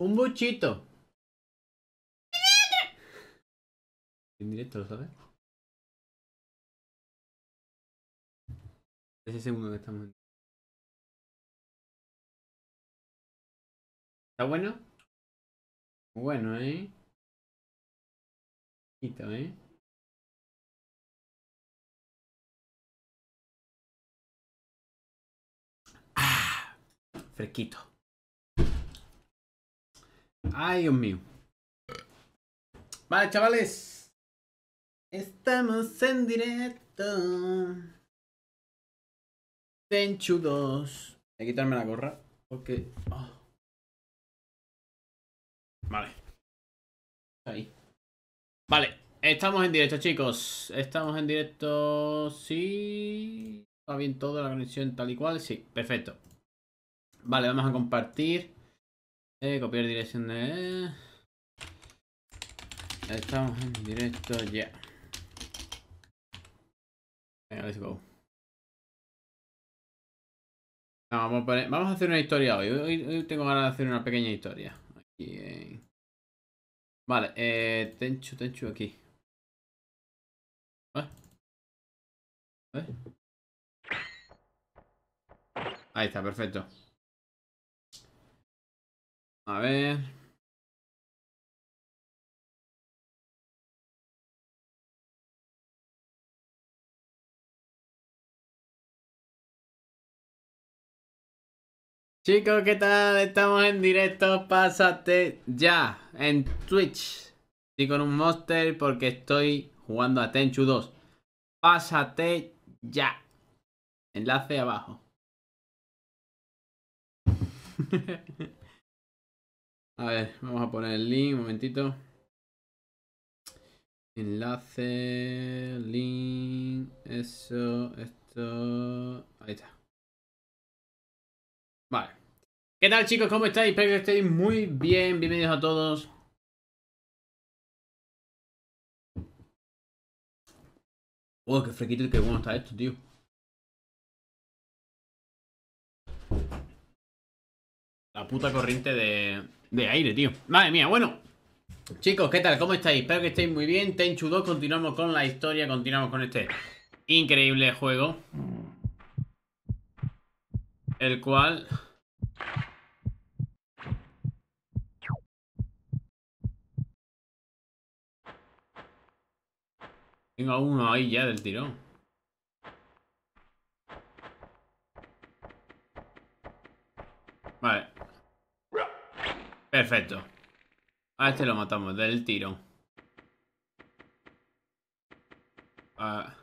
Un buchito. En directo, ¿lo sabes? Es ese segundo que estamos en. ¿Está bueno? Bueno, ¿eh? Quito, ¿eh? ¡Ah! Fresquito. ¡Ay, Dios mío! Vale, chavales. Estamos en directo. Tenchu 2. Voy a quitarme la gorra porque... Oh. Vale. Ahí. Vale. Estamos en directo, chicos. Estamos en directo. Sí. Está bien todo, la conexión tal y cual. Sí, perfecto. Vale, vamos a compartir. Copiar dirección de... Estamos en directo ya. Venga, let's go. No, vamos a poner... Vamos a hacer una historia hoy. Hoy tengo ganas de hacer una pequeña historia. Bien. Vale, Tenchu aquí. ¿Eh? Ahí está, perfecto. A ver. Chicos, ¿qué tal? Estamos en directo, pásate ya, en Twitch. Estoy con un monster porque estoy jugando a Tenchu 2. Pásate ya. Enlace abajo. A ver, vamos a poner el link, un momentito. Enlace, link, eso, esto... Ahí está. Vale. ¿Qué tal, chicos? ¿Cómo estáis? Espero que estéis muy bien. Bienvenidos a todos. Oh, qué fresquito y qué bueno está esto, tío. La puta corriente de aire, tío. Madre mía, bueno. Chicos, ¿qué tal? ¿Cómo estáis? Espero que estéis muy bien. Tenchu 2, continuamos con la historia. Continuamos con este increíble juego. El cual... Tengo uno ahí ya del tirón. Vale. Perfecto. A este lo matamos del tirón. Ah...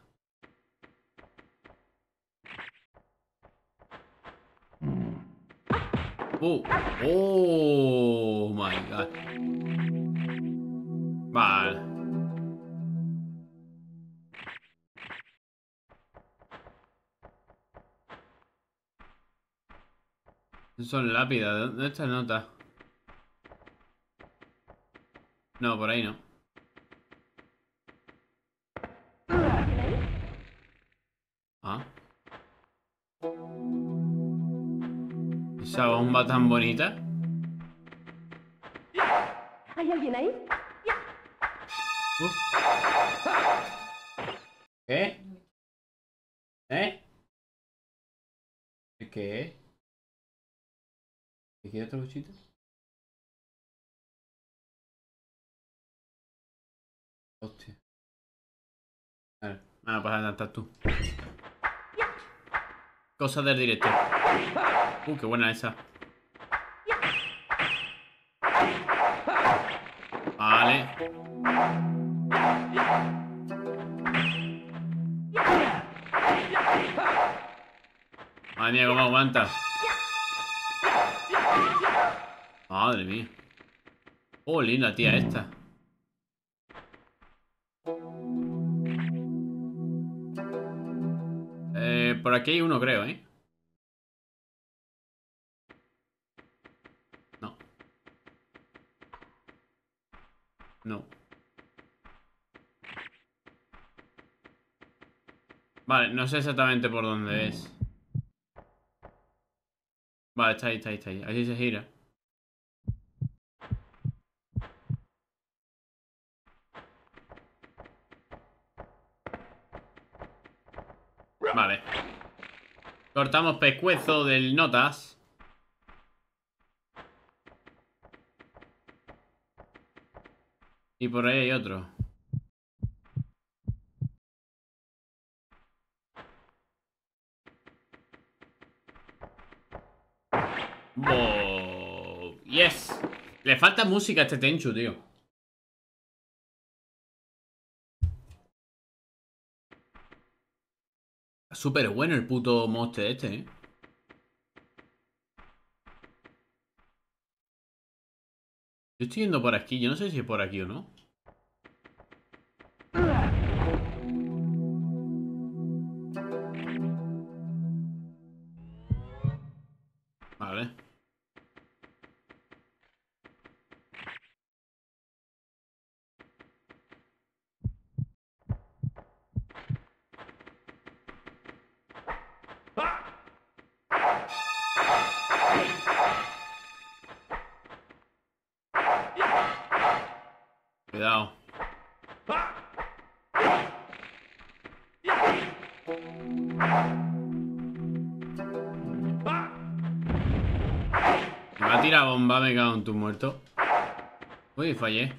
Oh my god. Vale. Son lápidas. ¿Dónde está la nota? No, por ahí no. Ah. Esa bomba tan bonita. ¿Hay alguien ahí? ¿Qué? ¿Eh? ¿Qué? ¿Te queda otro buchito? Hostia. A ver, no pasa nada, estás tú. Cosas del directo. Qué buena esa. Vale. Madre mía, cómo aguanta. Madre mía. Oh, linda tía esta. Por aquí hay uno, creo, ¿eh? No. No. Vale, no sé exactamente por dónde es. Vale, está ahí, está ahí, está ahí. Así se gira. Vale. Cortamos pescuezo del Notas. Y por ahí hay otro. Wow. Yes. Le falta música a este Tenchu, tío. Súper bueno el puto monster este, ¿eh? Yo estoy yendo por aquí, yo no sé si es por aquí o no. Vale. Cuidado. Me va a tirar bomba, me cago en tu muerto. Uy, fallé.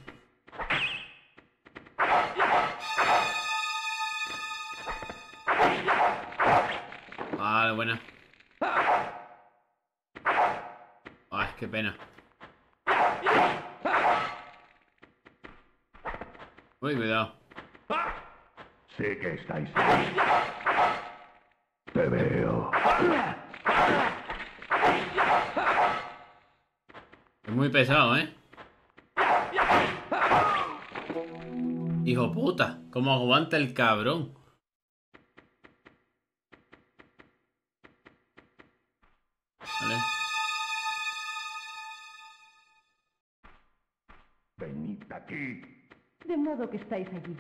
Vale, buena. Ay, qué pena. Uy, cuidado. Sé que estáis. Te veo. Es muy pesado, ¿eh? Hijo puta, cómo aguanta el cabrón. Vale. Venid aquí. De modo que estáis allí.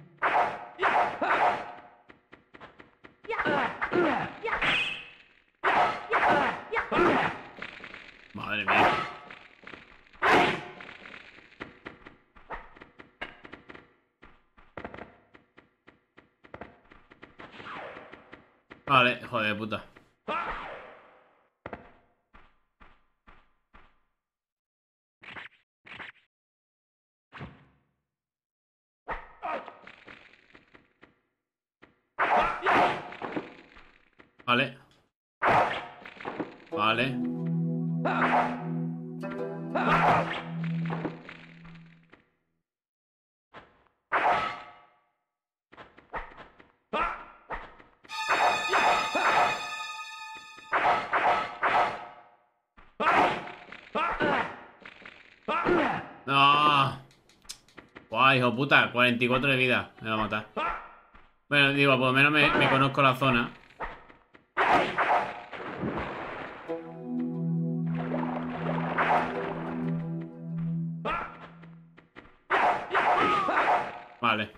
Madre mía. Vale, joder de puta. Vale. Vale. No. Guay, hijo puta. 44 de vida. Me va a matar. Bueno, digo, por lo menos me conozco la zona. Vale.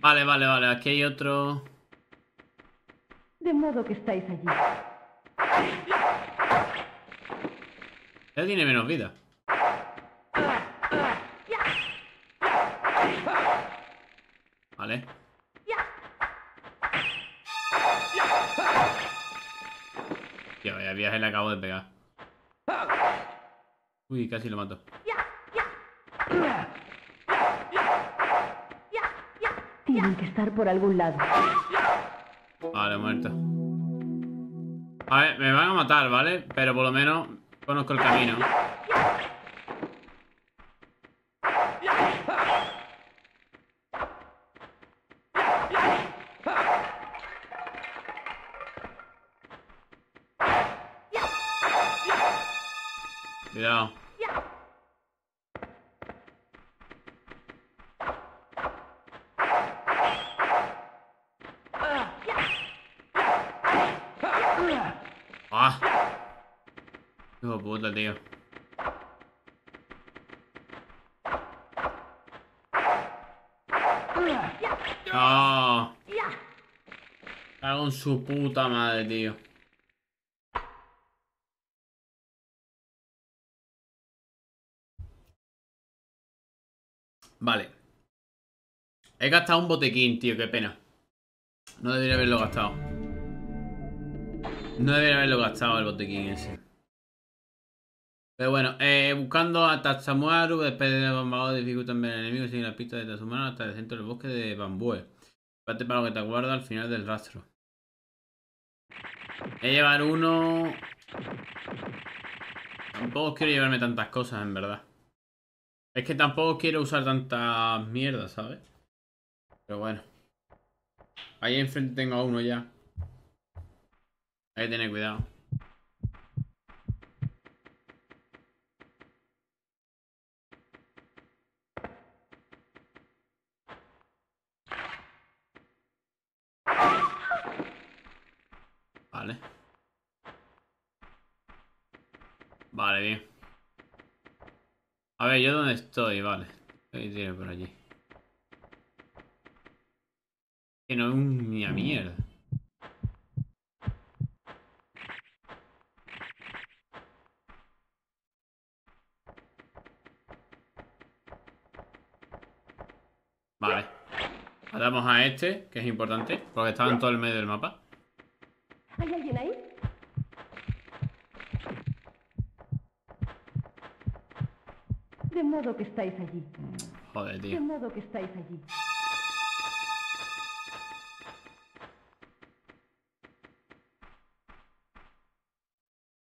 Vale, vale, vale. Aquí hay otro. De modo que estáis allí. Él tiene menos vida. Vale. Tío, vaya viaje le acabo de pegar. Uy, casi lo mato. Tienen que estar por algún lado. Vale, muerto. A ver, me van a matar, ¿vale? Pero por lo menos conozco el camino. Cuidado. Ah. Hijo puta, tío. No. Cago en su puta madre, tío. Vale. He gastado un botiquín, tío, qué pena. No debería haberlo gastado. No debería haberlo gastado el botiquín ese. Pero bueno, buscando a Tatsumaru, después de bombardeo dificultan ver al enemigo, sigue la pista de Tatsumaru hasta el centro del bosque de Bambue. Pate para lo que te aguarda al final del rastro. Voy a llevar uno. Tampoco quiero llevarme tantas cosas, en verdad. Es que tampoco quiero usar tantas mierdas, ¿sabes? Pero bueno. Ahí enfrente tengo a uno ya. Hay que tener cuidado. Vale. Vale, bien. A ver, ¿yo dónde estoy? Vale. ¿Qué tiene por allí? Que no es ni a mierda. Vale. Matamos a este, que es importante, porque estaba en todo el medio del mapa. ¿Hay alguien ahí? De modo que estáis allí. Joder, tío. De modo que estáis allí.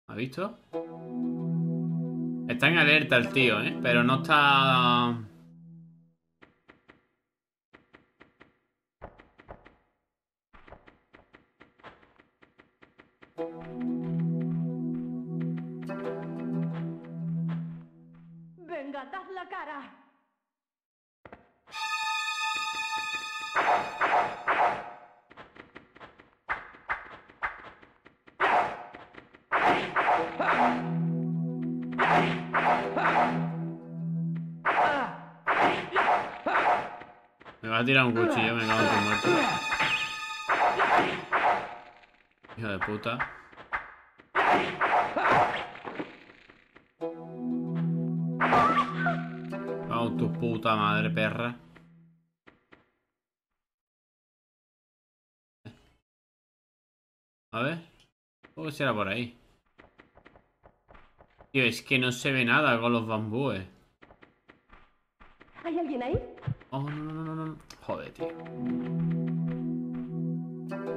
¿Ha visto? Está en alerta el tío, ¿eh? Pero no está... Tirar un cuchillo, me cago en tu muerto. Hijo de puta. Cago en tu puta madre, perra. A ver. ¿Cómo será por ahí? Tío, es que no se ve nada con los bambúes. ¿Hay alguien ahí? Oh, no. Joder, tío. De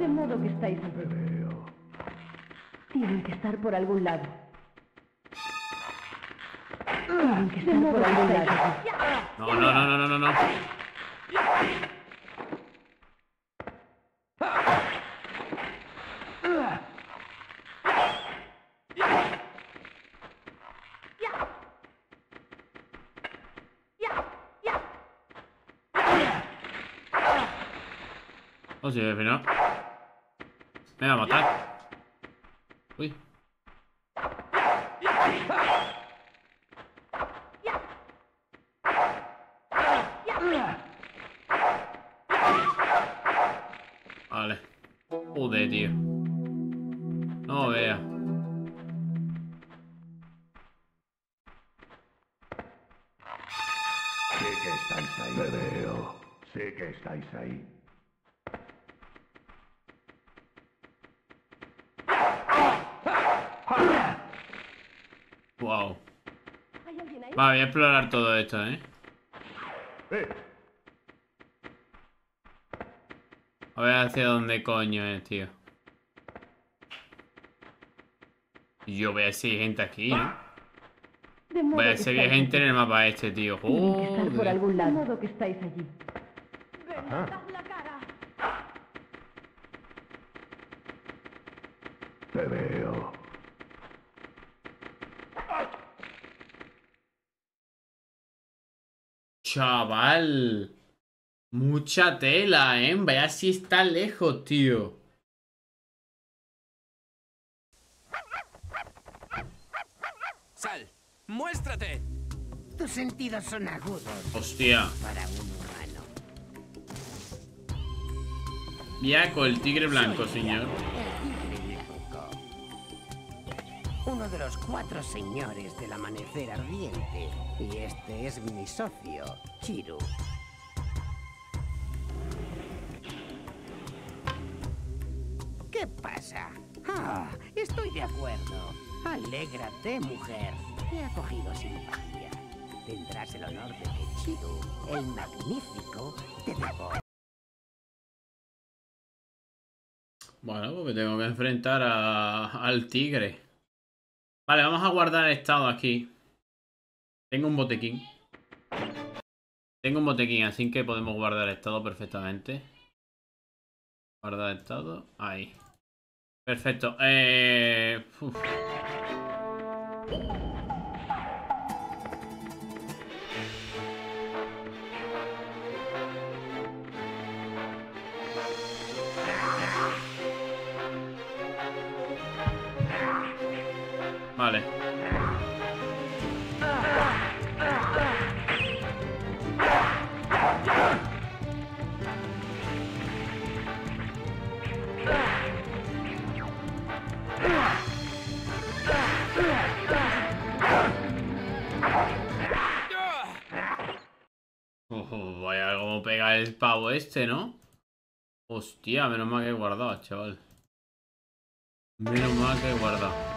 modo que estáis en peligro. Tienen que estar por algún lado. Tienen que estar por algún lado. No. Sí, pero me va a matar. Uy. Vale. Joder, tío. No vea. Sé que estáis ahí. Me veo. Sé que estáis ahí. Wow. Va, voy a explorar todo esto, ¿eh? A ver hacia dónde coño es, tío. Yo voy a ver si hay gente aquí, ¿eh? Voy a ver si hay gente en el mapa este, tío. Joder. Por algún lado que estáis allí. Te veo. Chaval, mucha tela, ¿eh? Vaya si está lejos, tío. Sal, muéstrate. Tus sentidos son agudos. Hostia. Para un humano. Viaco, el tigre blanco, señor. El tigre blanco. Uno de los 4 señores del amanecer ardiente. Y este es mi socio, Chiru. ¿Qué pasa? Ah, estoy de acuerdo. Alégrate, mujer. Te ha cogido simpatía. Tendrás el honor de que Chiru, el magnífico, te devore. Bueno, porque tengo que enfrentar al tigre. Vale, vamos a guardar el estado aquí. Tengo un botiquín. Tengo un botiquín, así que podemos guardar el estado perfectamente. Guardar el estado. Ahí. Perfecto. Vale. Vaya como pega el pavo este, ¿no? Hostia, menos mal que he guardado, chaval. Menos mal que he guardado.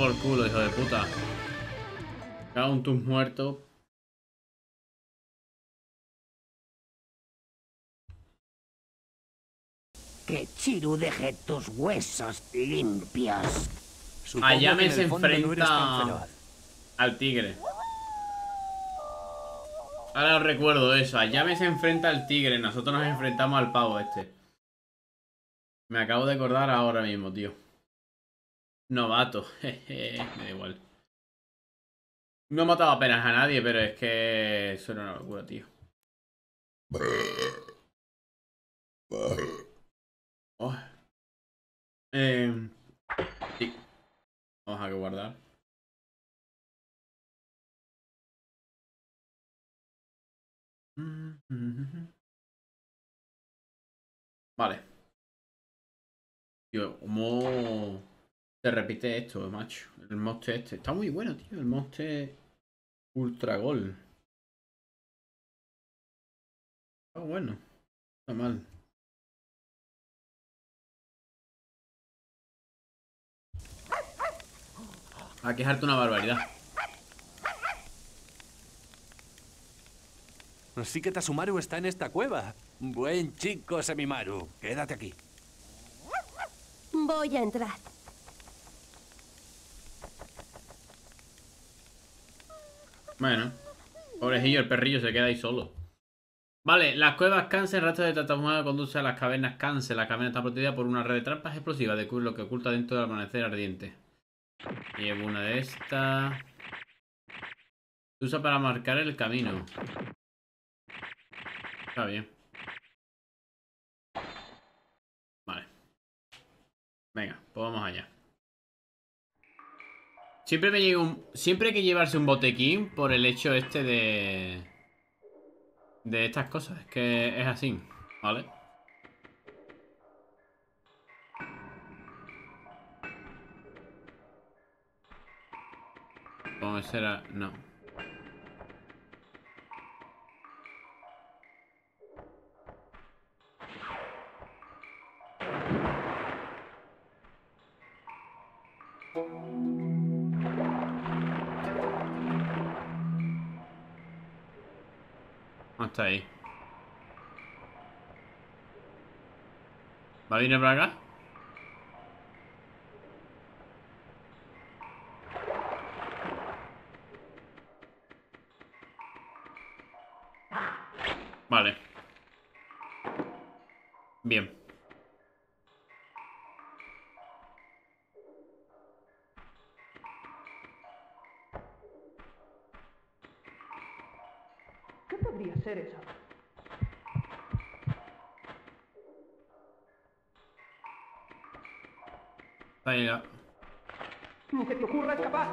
Por culo, hijo de puta. Cago en tus muertos. Que Chiru deje tus huesos limpios. Ayame se enfrenta al tigre. Ahora os recuerdo eso. Ayame se enfrenta al tigre. Nosotros nos enfrentamos al pavo este. Me acabo de acordar ahora mismo, tío. Novato, me da igual. No he matado apenas a nadie, pero es que eso era una locura, tío. Oh. Sí. Vamos a guardar. Vale. Tío, como... Se repite esto, macho. El monster este. Está muy bueno, tío. El monster ultra gol. Está bueno. Está mal. A quejarte una barbaridad. Así que Tatsumaru está en esta cueva. Buen chico, Semimaru. Quédate aquí. Voy a entrar. Bueno, pobrecillo, el perrillo se queda ahí solo. Vale, las cuevas Cáncer, rastros de Tatsumaru conduce a las cavernas Cáncer. La caverna está protegida por una red de trampas explosivas, de lo que oculta dentro del amanecer ardiente. Llevo una de estas. Se usa para marcar el camino. Está bien. Vale. Venga, pues vamos allá. Siempre me llega un... Siempre hay que llevarse un botiquín por el hecho este de... De estas cosas. Es que es así, ¿vale? ¿Cómo será? No. Está ahí. ¿Va a venir para acá? Vale. Bien. Ahí ya. Lo que te ocurra es capaz.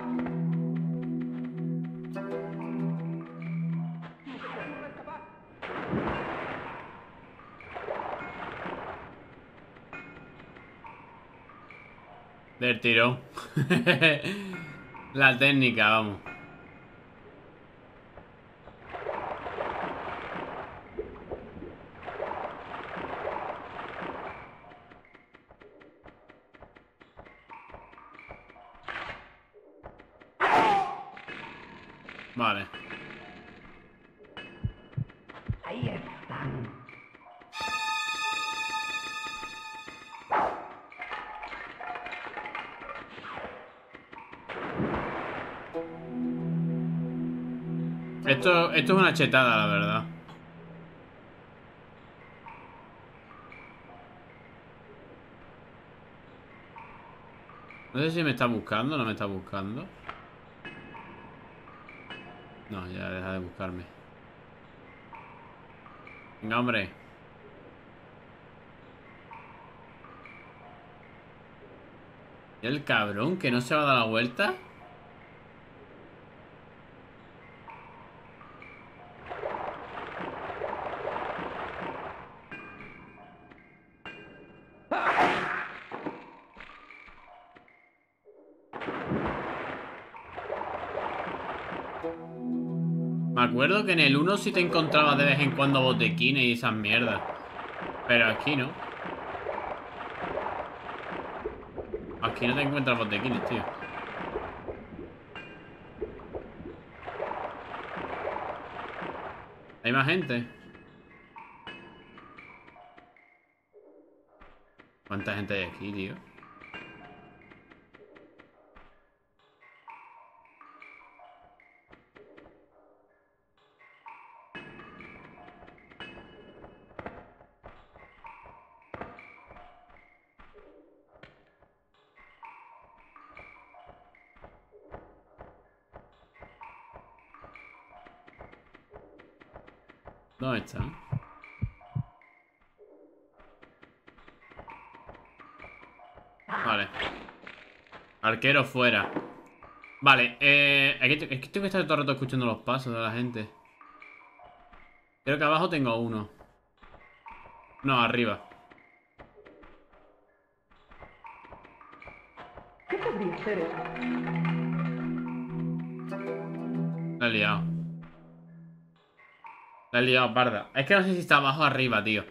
Del tirón. La técnica, vamos. Vale. Ahí están. Esto es una chetada, la verdad. No sé si me está buscando o no me está buscando. No, ya deja de buscarme. Venga, hombre. ¿Y el cabrón que no se va a dar la vuelta? Recuerdo que en el 1 sí te encontrabas de vez en cuando botequines y esas mierdas. Pero aquí no. Aquí no te encuentras botequines, tío. Hay más gente. ¿Cuánta gente hay aquí, tío? ¿Dónde está? Vale. Arquero fuera. Vale, es que tengo que estar todo el rato escuchando los pasos de la gente. Creo que abajo tengo uno. No, arriba. ¿Qué podría hacer eso? La he liado. La he liado parda. Es que no sé si está abajo o arriba, tío.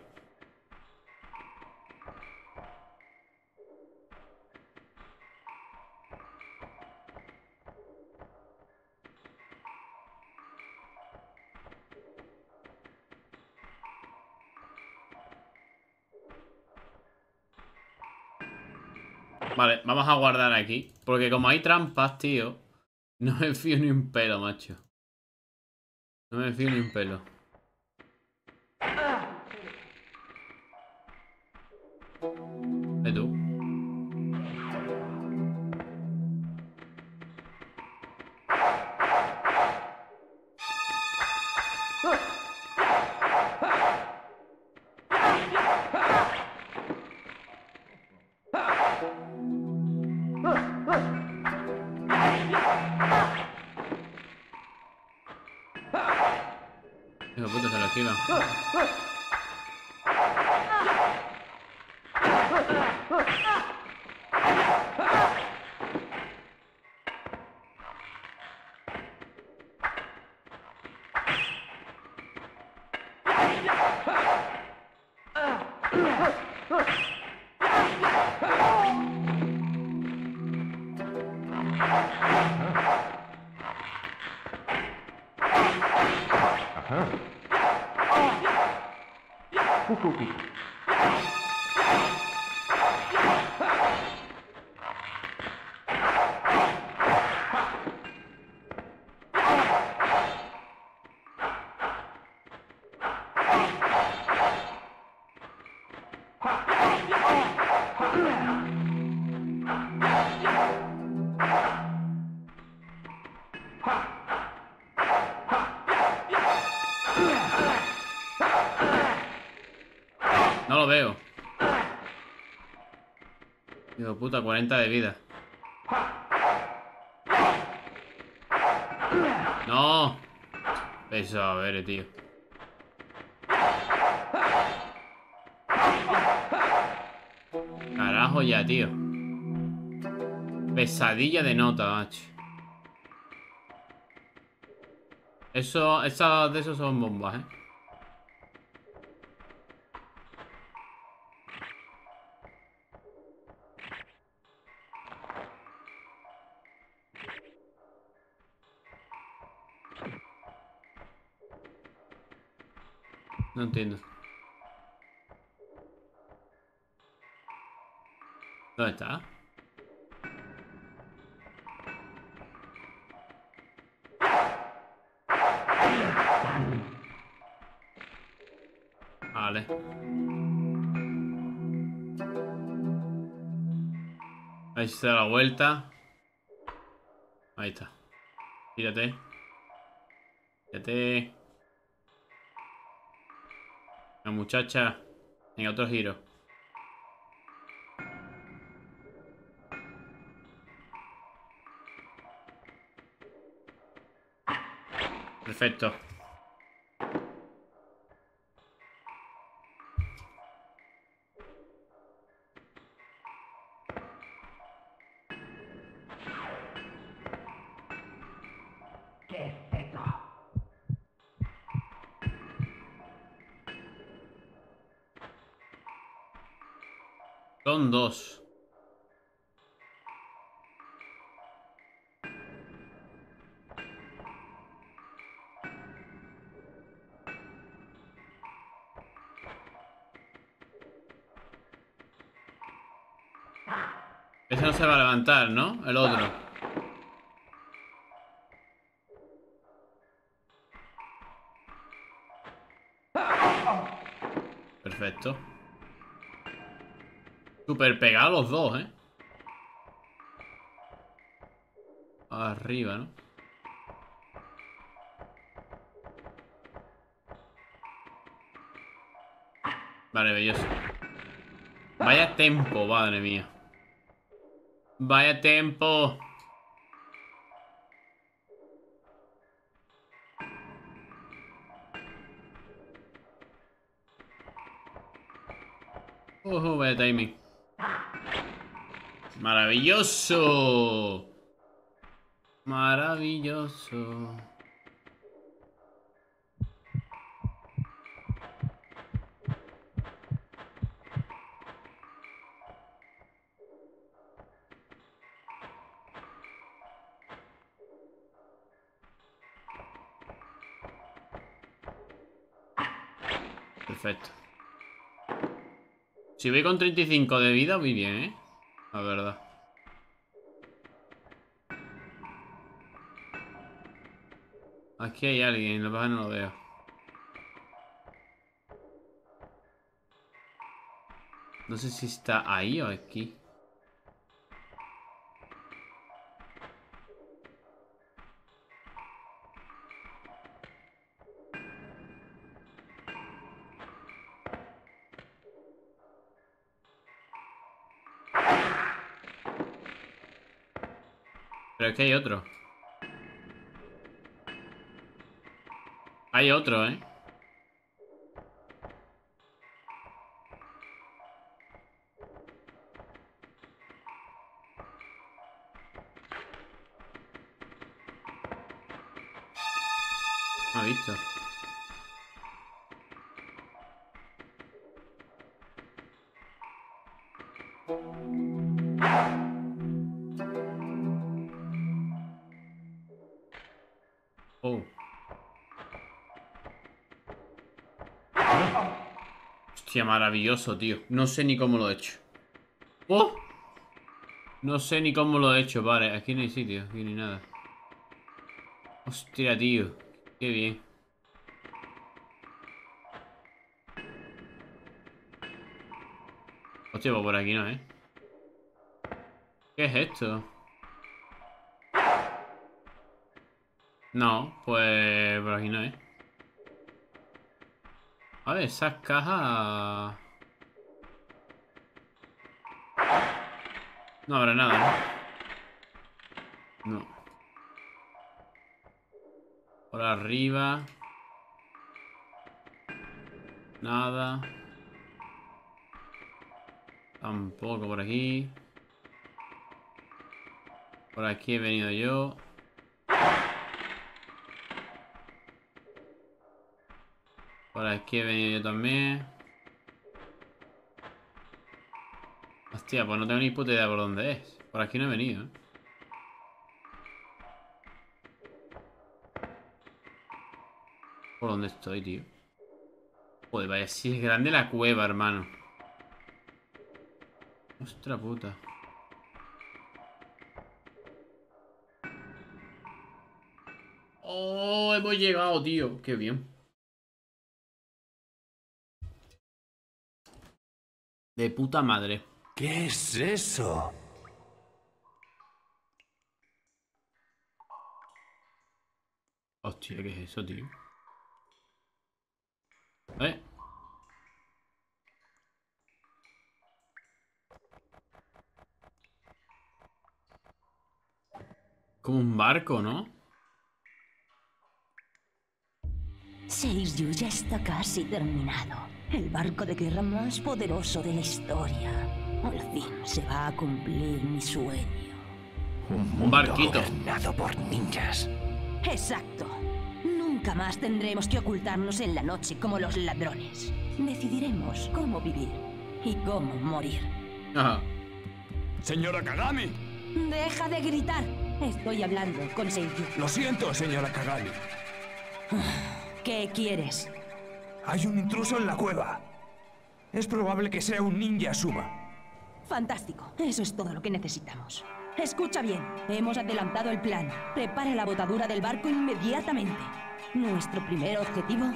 Vale, vamos a guardar aquí. Porque como hay trampas, tío, no me fío ni un pelo, macho. No me fío ni un pelo. Hijo puta, 40 de vida. ¡No! Eso, a ver, tío. Carajo ya, tío. Pesadilla de nota, macho. Eso, esas de esos son bombas, ¿eh? No entiendo. ¿Dónde está? Vale. Ahí se da la vuelta. Ahí está. Tírate. Tírate. La muchacha, en otro giro. Perfecto. Son dos. Ese no se va a levantar, ¿no? El otro. Perfecto. Super pegados los dos, ¿eh? Arriba, ¿no? Vale, belloso. Vaya tempo, madre mía. Vaya tempo. Vaya timing. Maravilloso. Maravilloso. Perfecto. Si voy con 35 de vida, muy bien, ¿eh? La verdad. Aquí hay alguien, lo que pasa no lo veo. No sé si está ahí o aquí. Pero es que hay otro. Hay otro, ¿eh? No ha visto. Qué maravilloso, tío. No sé ni cómo lo he hecho. ¡Oh! No sé ni cómo lo he hecho. Vale, aquí no hay sitio. Aquí no hay nada. Hostia, tío. Qué bien. Hostia, pues por aquí no, ¿eh? ¿Qué es esto? No, pues por aquí no, ¿eh? A ver, esas cajas... No habrá nada, ¿no? No. Por arriba. Nada. Tampoco por aquí. Por aquí he venido yo. Por aquí he venido yo también. Hostia, pues no tengo ni puta idea por dónde es. Por aquí no he venido, ¿eh? ¿Por dónde estoy, tío? Joder, vaya, si es grande la cueva, hermano. Ostras puta. Oh, hemos llegado, tío. Qué bien. De puta madre. ¿Qué es eso? Hostia, ¿qué es eso, tío? ¿Eh? Como un barco, ¿no? Seiju ya está casi terminado. El barco de guerra más poderoso de la historia. Al fin se va a cumplir mi sueño. Un barquito gobernado por ninjas. Exacto. Nunca más tendremos que ocultarnos en la noche como los ladrones. Decidiremos cómo vivir y cómo morir. Ajá. Señora Kagami. Deja de gritar. Estoy hablando con Seiji. Lo siento, señora Kagami. ¿Qué quieres? Hay un intruso en la cueva. Es probable que sea un ninja Suma. Fantástico. Eso es todo lo que necesitamos. Escucha bien. Hemos adelantado el plan. Prepara la botadura del barco inmediatamente. Nuestro primer objetivo,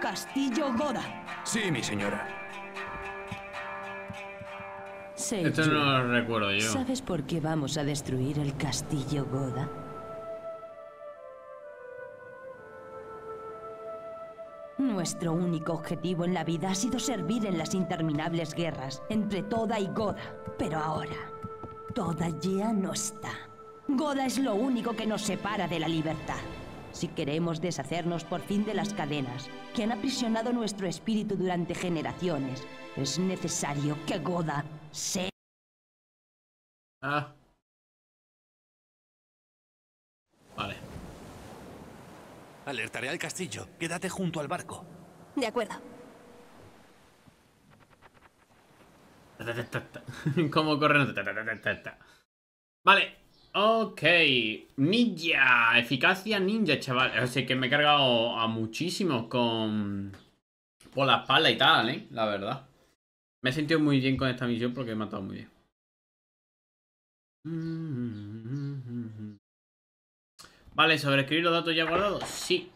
Castillo Goda. Sí, mi señora. Seiji, esto no lo recuerdo yo. ¿Sabes por qué vamos a destruir el Castillo Goda? Nuestro único objetivo en la vida ha sido servir en las interminables guerras entre Toda y Goda. Pero ahora, Toda ya no está. Goda es lo único que nos separa de la libertad. Si queremos deshacernos por fin de las cadenas que han aprisionado nuestro espíritu durante generaciones, es necesario que Goda sea... Ah. Vale. Alertaré al castillo. Quédate junto al barco. De acuerdo. ¿Cómo corren? Vale. Ok. Ninja. Eficacia ninja, chaval. O sea que me he cargado a muchísimos con... por la espalda y tal, ¿eh? La verdad. Me he sentido muy bien con esta misión porque he matado muy bien. Vale, sobreescribir los datos ya guardados. Sí.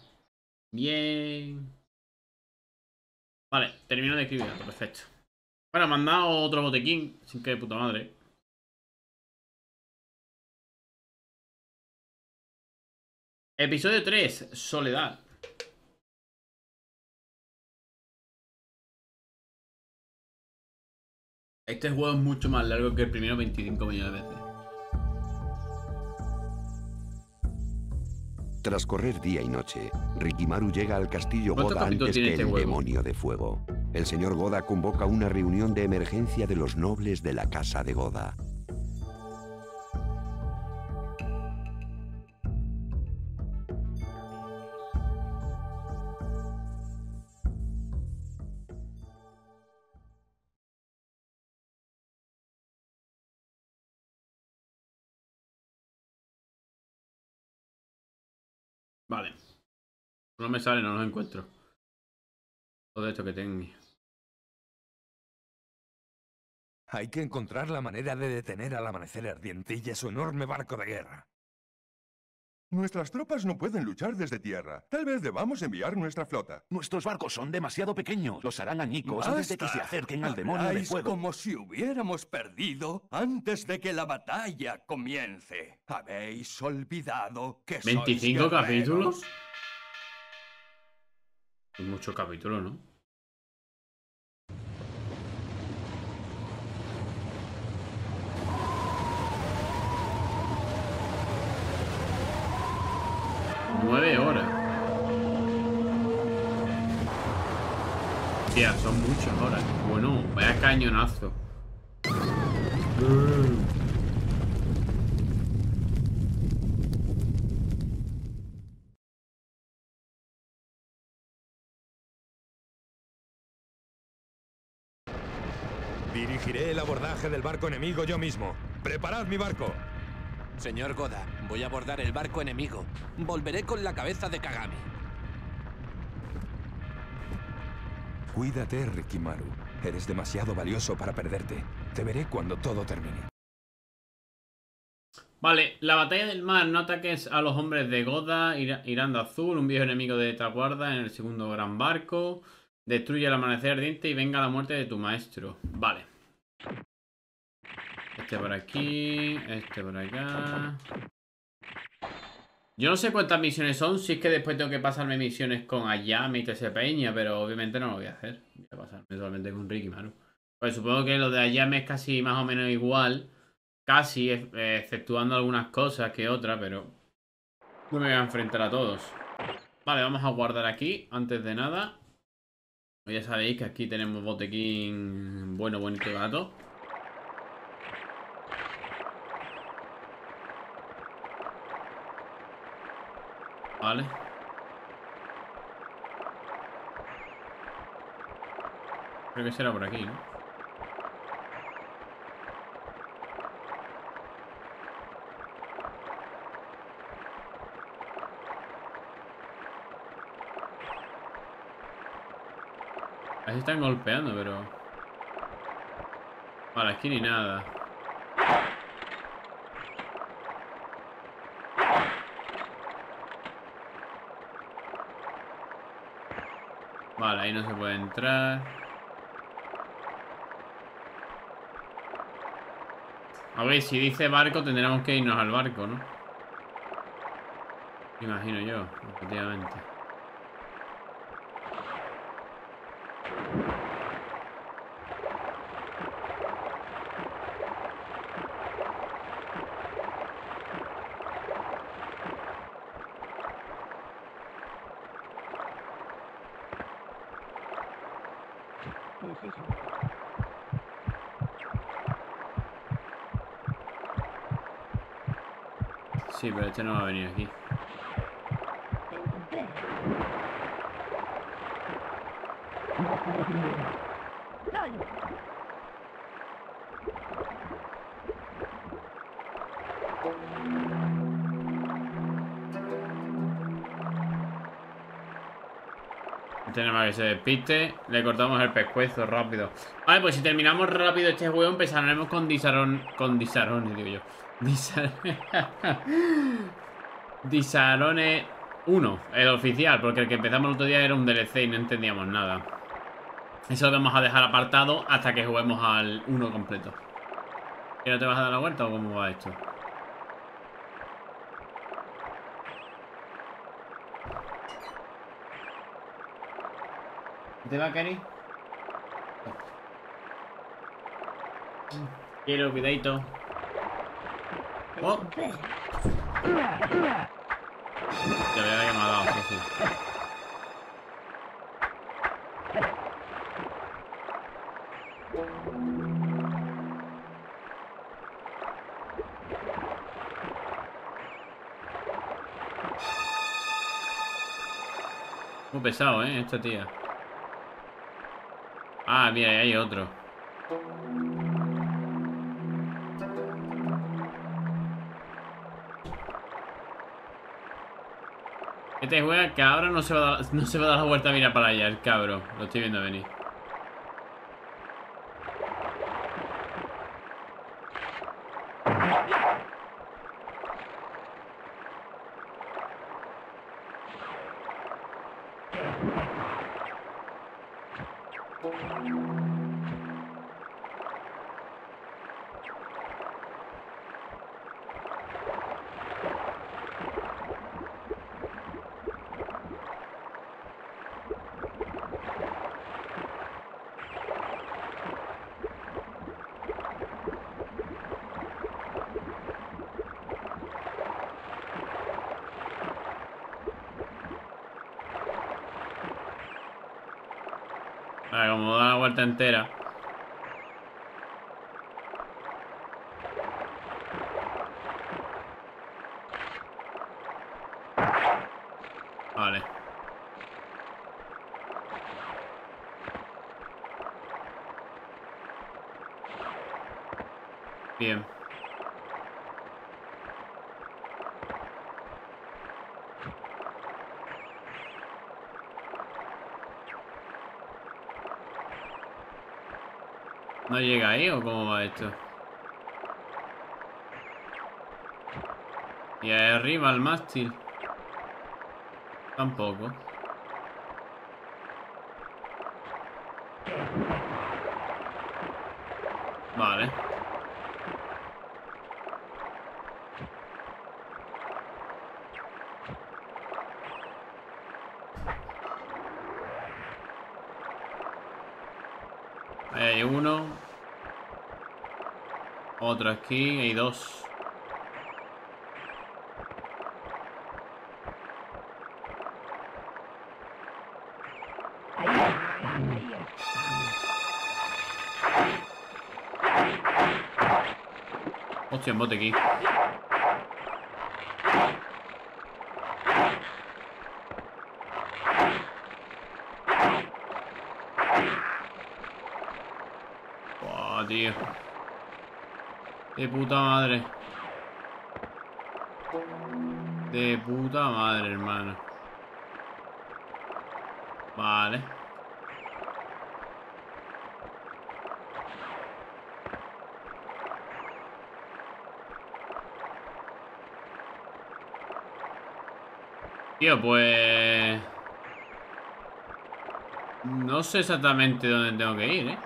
Bien. Vale, termino de escribir datos, perfecto. Bueno, me han dado otro botequín. Sin que de puta madre. Episodio 3, Soledad. Este juego es mucho más largo que el primero 25 millones de veces. Tras correr día y noche, Rikimaru llega al castillo Goda antes que el demonio de fuego. El señor Goda convoca una reunión de emergencia de los nobles de la casa de Goda. Vale. No me sale, no lo encuentro. Todo esto que tengo. Hay que encontrar la manera de detener al amanecer ardiente y su enorme barco de guerra. Nuestras tropas no pueden luchar desde tierra. Tal vez debamos enviar nuestra flota. Nuestros barcos son demasiado pequeños. Los harán añicos antes de que se acerquen al demonio de fuego. Como si hubiéramos perdido antes de que la batalla comience. Habéis olvidado que sois guerreros. ¿25 capítulos? Es mucho capítulo, ¿no? 9 horas. Hostia, son muchas horas. Bueno, vaya cañonazo. Dirigiré el abordaje del barco enemigo yo mismo. ¡Preparad mi barco! Señor Goda, voy a abordar el barco enemigo. Volveré con la cabeza de Kagami. Cuídate, Rikimaru. Eres demasiado valioso para perderte. Te veré cuando todo termine. Vale, la batalla del mar. No ataques a los hombres de Goda, Irando Azul, un viejo enemigo de Taguarda en el segundo gran barco. Destruye el amanecer ardiente y venga la muerte de tu maestro. Vale. Este por aquí, este por acá. Yo no sé cuántas misiones son, si es que después tengo que pasarme misiones con Ayame y TC Peña, pero obviamente no lo voy a hacer. Voy a pasarme solamente con Rikimaru. Pues supongo que lo de Ayame es casi más o menos igual. Casi, exceptuando algunas cosas que otras, pero no me voy a enfrentar a todos. Vale, vamos a guardar aquí, antes de nada. Ya sabéis que aquí tenemos botequín bueno, bonito y barato. Vale. Creo que será por aquí, ¿no? Ahí están golpeando, pero... Vale, aquí ni nada. Vale, ahí no se puede entrar. A ver, si dice barco tendremos que irnos al barco, ¿no? Imagino yo, efectivamente. Sí, pero este no va a venir aquí. Tenemos que se despiste. Le cortamos el pescuezo rápido. Vale, pues si terminamos rápido este juego, empezaremos con Dishonored, digo yo. Dishonored 1, el oficial, porque el que empezamos el otro día era un DLC y no entendíamos nada. Eso lo vamos a dejar apartado hasta que juguemos al 1 completo. ¿Y no te vas a dar la vuelta o cómo va esto? ¿Te va a caer? Quiero cuidadito. Oh. Te voy a ver que me ha dado, sí. Muy pesado, ¿eh? Esta tía. Ah, mira, ahí hay otro. Este juega que ahora no se va a dar la vuelta a mirar para allá, el cabro. Lo estoy viendo venir. Vale, como da la vuelta entera. Vale. Bien. ¿No llega ahí o cómo va esto? Y ahí arriba el mástil. Tampoco. Vale. Ahí hay uno. Otro aquí. Hay dos. Hostia, un bote aquí. Tío. De puta madre. De puta madre, hermano. Vale. Tío, pues... no sé exactamente dónde tengo que ir, ¿eh?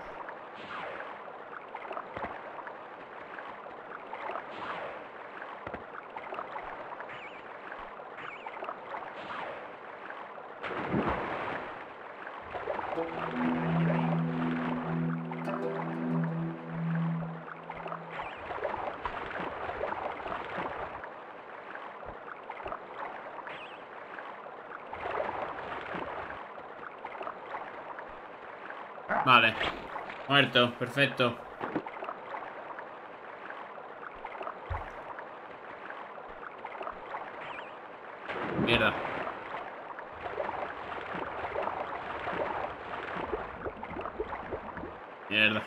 Vale, muerto, perfecto. Mierda. Mierda.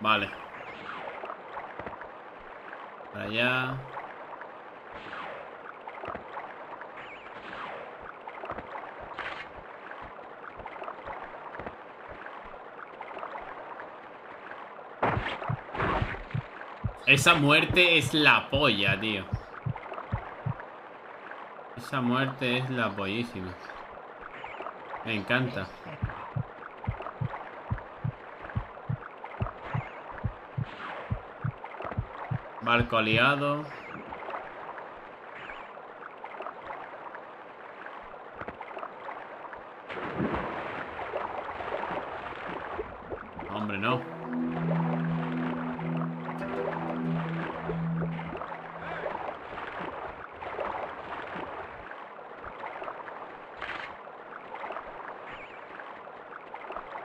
Vale. Para allá. Esa muerte es la polla, tío. Esa muerte es la pollísima. Me encanta. Barco aliado. Hombre, no.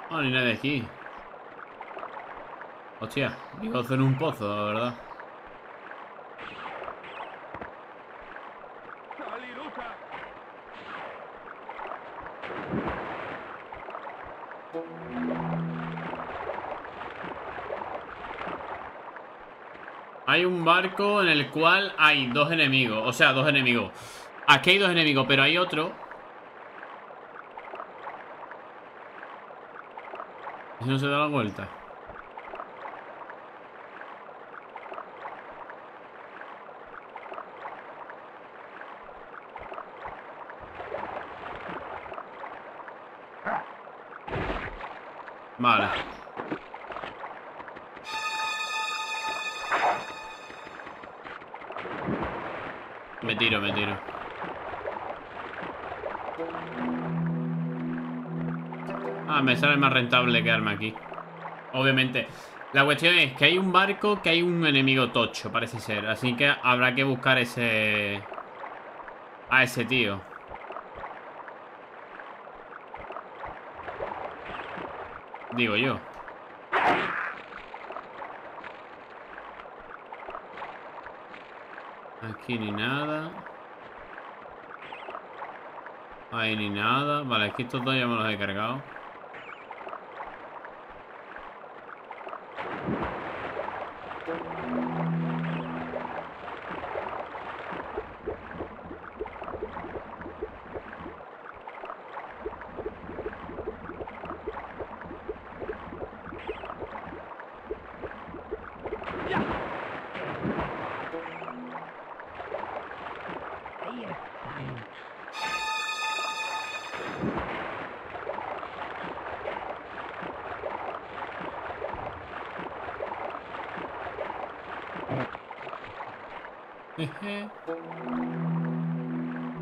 No, ni nadie aquí. Hostia, gozo en un pozo, la verdad. Hay un barco en el cual hay dos enemigos. O sea, dos enemigos. Aquí hay dos enemigos, pero hay otro. No se da la vuelta. Vale. Me tiro. Ah, me sale más rentable quedarme aquí. Obviamente. La cuestión es que hay un barco, que hay un enemigo tocho, parece ser. Así que habrá que buscar ese... a ese tío. Digo yo. Aquí ni nada. Ahí ni nada. Vale, aquí estos dos ya me los he cargado.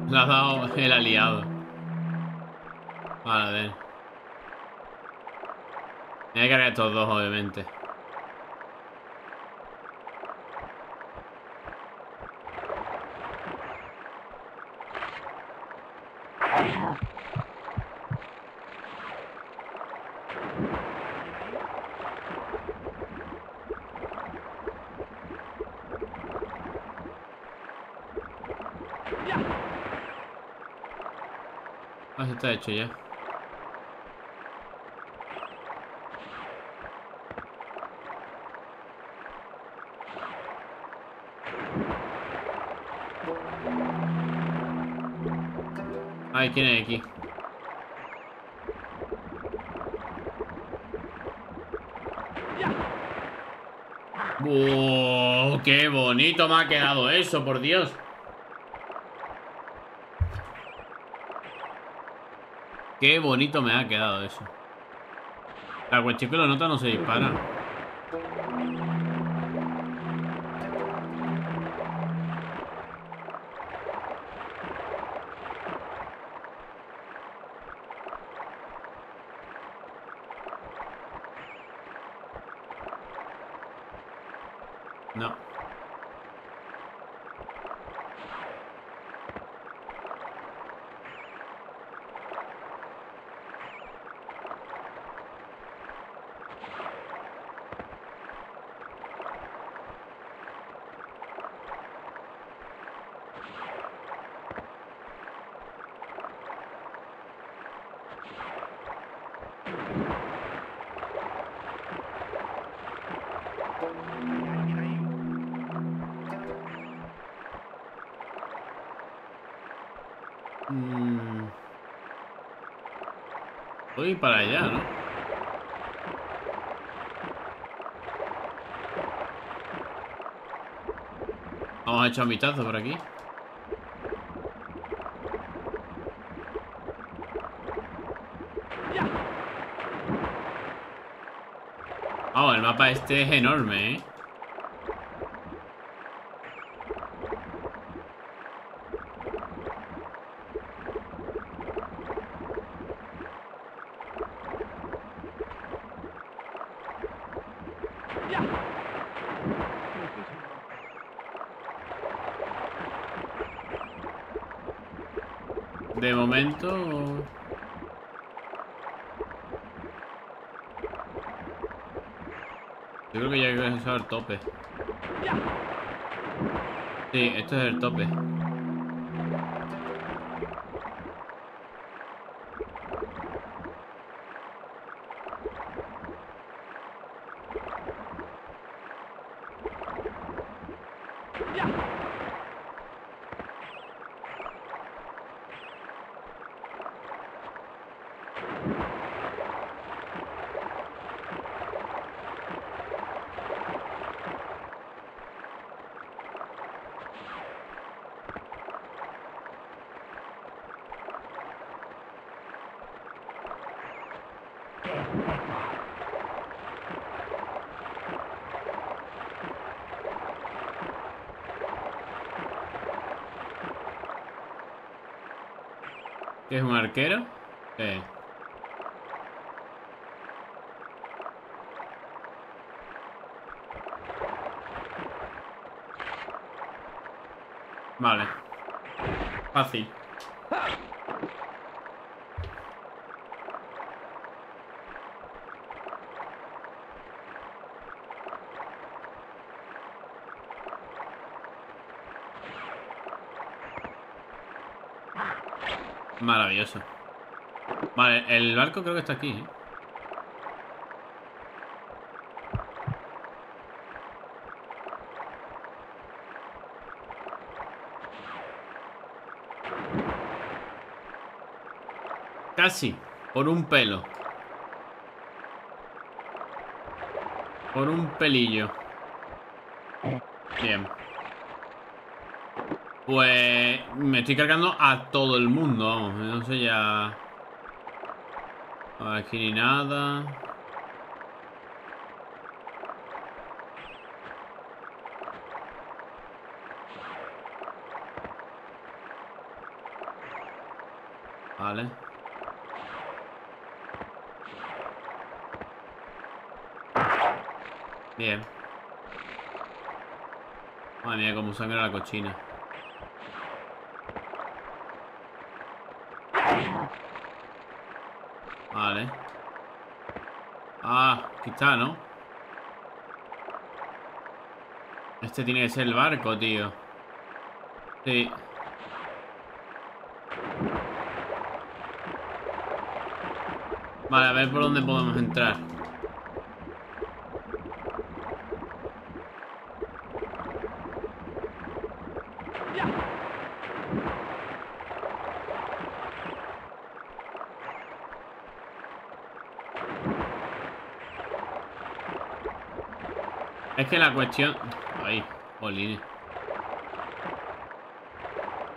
Le ha dado el aliado. Vale, a ver. Me voy a cargar estos dos, obviamente. Está hecho ya. Ay, ¿quién hay aquí? ¡Oh, qué bonito me ha quedado eso, por Dios! Qué bonito me ha quedado eso. La guachico lo nota, no se dispara. No. Voy para allá, ¿no? Vamos a echar un vistazo por aquí. Oh, el mapa este es enorme, ¿eh? De momento... Yo creo que ya he usado el tope. Sí, esto es el tope. ¿Es un arquero? Sí. Vale. Fácil. Maravilloso. Vale, el barco creo que está aquí, ¿eh? Casi, por un pelo. Por un pelillo. Bien. Pues me estoy cargando a todo el mundo, vamos. Entonces ya... Aquí ni nada. Vale. Bien. Madre mía, como sangra la cochina. Vale. Ah, aquí está, ¿no? Este tiene que ser el barco, tío. Sí. Vale, a ver por dónde podemos entrar. Es que la cuestión... Ay, jolines.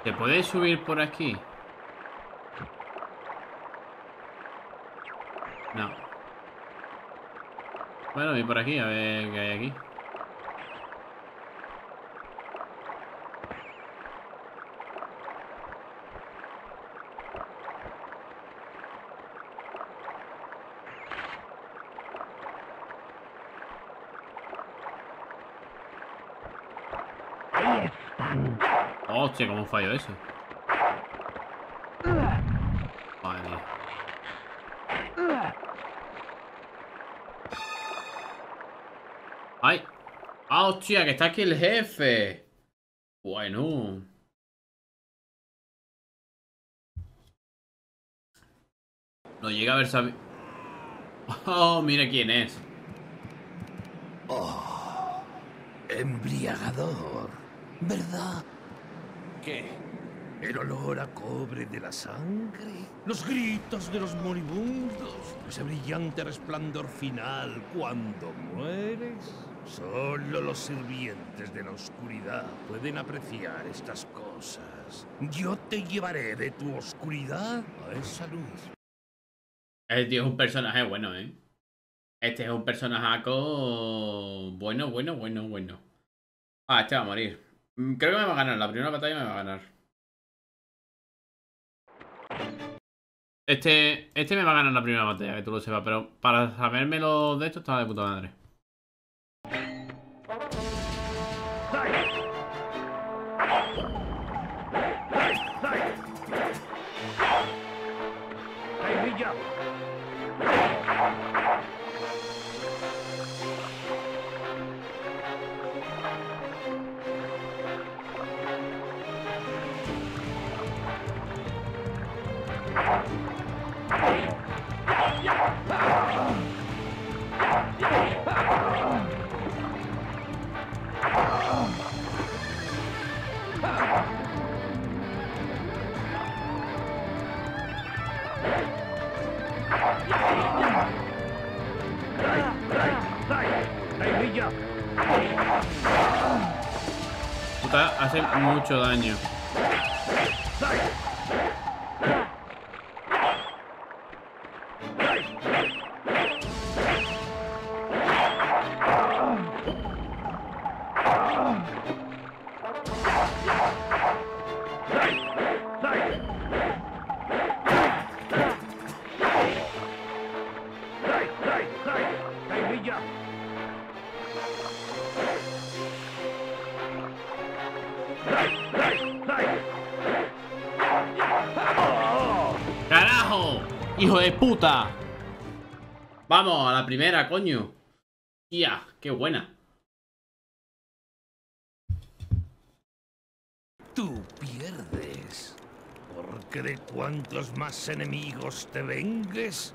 ¿Te puedes subir por aquí? No. Bueno, voy por aquí, a ver qué hay aquí. Hostia, ¿cómo falló eso? Vale. ¡Ay! ¡Ah, hostia! ¡Que está aquí el jefe! Bueno. No llega a haber sabido... ¡Oh! Mira quién es. ¡Oh! Embriagador. ¿Verdad? ¿Qué? El olor a cobre de la sangre, los gritos de los moribundos, ese brillante resplandor final cuando mueres. Solo los sirvientes de la oscuridad pueden apreciar estas cosas. Yo te llevaré de tu oscuridad a esa luz. Este es un personaje bueno, ¿eh? Este es un personajaco bueno. Ah, este va a morir. Creo que me va a ganar, la primera batalla me va a ganar. Este me va a ganar la primera batalla, que tú lo sepas, pero para sabérmelo de esto está de puta madre. Puta, hace mucho daño. ¡Hijo de puta! ¡Vamos! ¡A la primera, coño! ¡Tía! ¡Qué buena! Tú pierdes. Porque de cuantos más enemigos te vengues,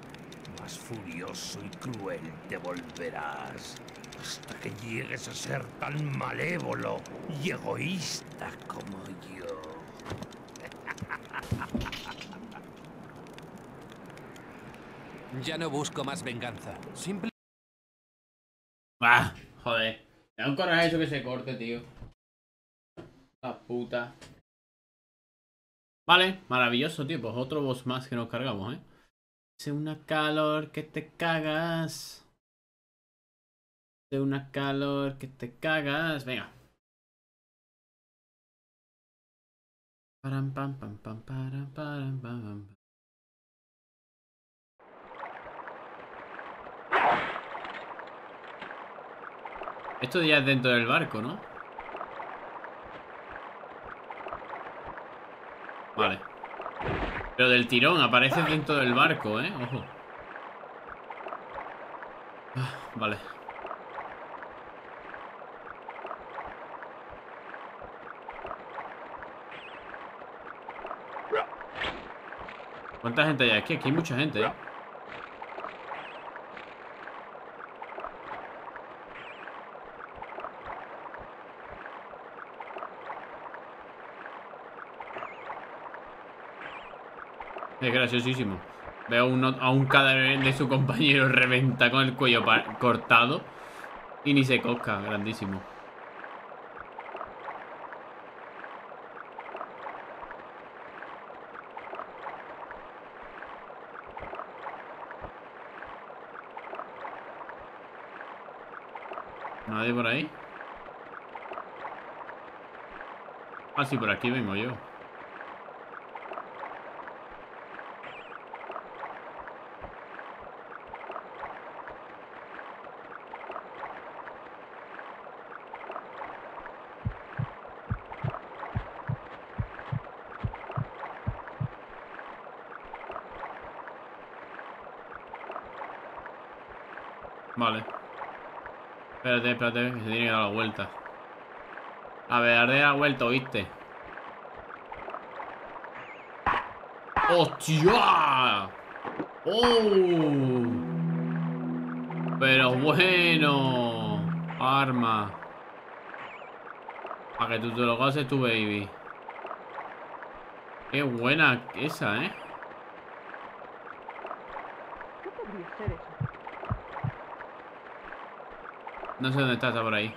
más furioso y cruel te volverás. Hasta que llegues a ser tan malévolo y egoísta como yo. Ya no busco más venganza. Simple. Joder. Me da un coraje eso que se corte, tío. La puta. Vale, maravilloso, tío. Pues otro boss más que nos cargamos, ¿eh? Hace una calor que te cagas. Hace una calor que te cagas. Venga. Param pam pam pam param param pam pam. Esto ya es dentro del barco, ¿no? Vale. Pero del tirón, aparece dentro del barco, ¿eh? Ojo. Vale. ¿Cuánta gente hay aquí? Aquí hay mucha gente, ¿eh? Es graciosísimo. Veo a un cadáver de su compañero reventa con el cuello cortado y ni se cosca, grandísimo. ¿Nadie por ahí? Ah, sí, por aquí vengo yo. Espérate, que se tiene que dar la vuelta. A ver, darle la vuelta, ¿oíste? ¡Hostia! ¡Oh! Pero bueno. Arma. Para que tú te lo pases tú, baby. Qué buena esa, ¿eh? ¿Qué podría ser eso? No sé dónde está, está por ahí.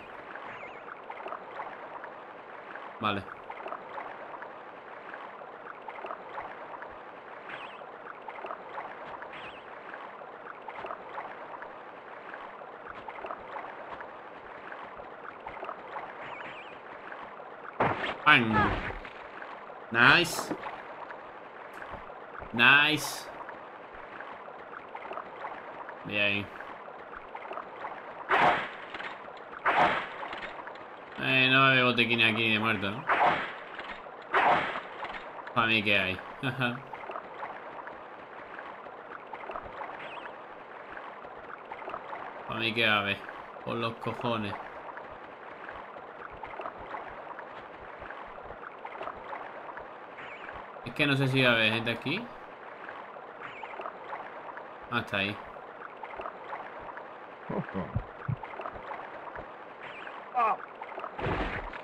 Vale. ¡Bang! Nice. Nice. Bien. No va a haber botequines aquí de muerto, ¿no? Para mí que hay. Para mí que ave. Por los cojones. Es que no sé si va a haber gente aquí. Hasta ahí.